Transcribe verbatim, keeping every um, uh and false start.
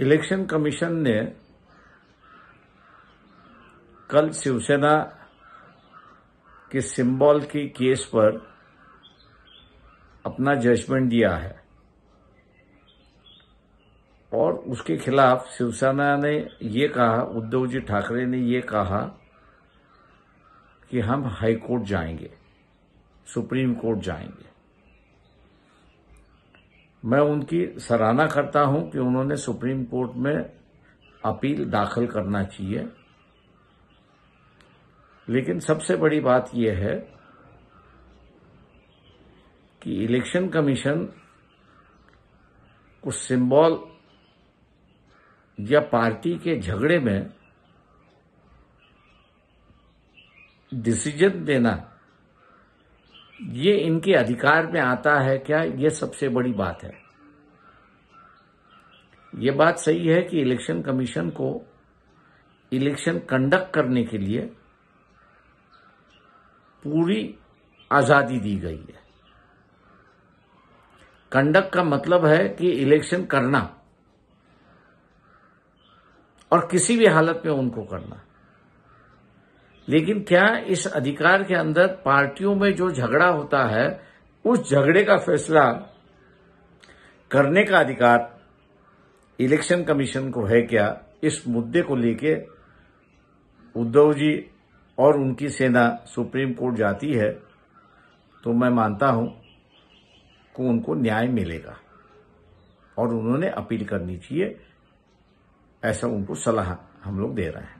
Election commission ने कल शिवसेना के सिंबल की केस पर अपना जजमेंट दिया है और उसके खिलाफ शिवसेना ने ये कहा, उद्धव जी ठाकरे ने ये कहा कि हम हाई कोर्ट जाएंगे, सुप्रीम कोर्ट जाएंगे। मैं उनकी सराहना करता हूं कि उन्होंने सुप्रीम कोर्ट में अपील दाखिल करना चाहिए, लेकिन सबसे बड़ी बात यह है कि इलेक्शन कमीशन कुछ सिंबल या पार्टी के झगड़े में डिसीजन देना ये इनके अधिकार में आता है क्या, ये सबसे बड़ी बात है। ये बात सही है कि इलेक्शन कमीशन को इलेक्शन कंडक्ट करने के लिए पूरी आजादी दी गई है। कंडक्ट का मतलब है कि इलेक्शन करना और किसी भी हालत में उनको करना, लेकिन क्या इस अधिकार के अंदर पार्टियों में जो झगड़ा होता है उस झगड़े का फैसला करने का अधिकार इलेक्शन कमीशन को है क्या? इस मुद्दे को लेके उद्धव जी और उनकी सेना सुप्रीम कोर्ट जाती है तो मैं मानता हूं कि उनको न्याय मिलेगा और उन्होंने अपील करनी चाहिए, ऐसा उनको सलाह हम लोग दे रहे हैं।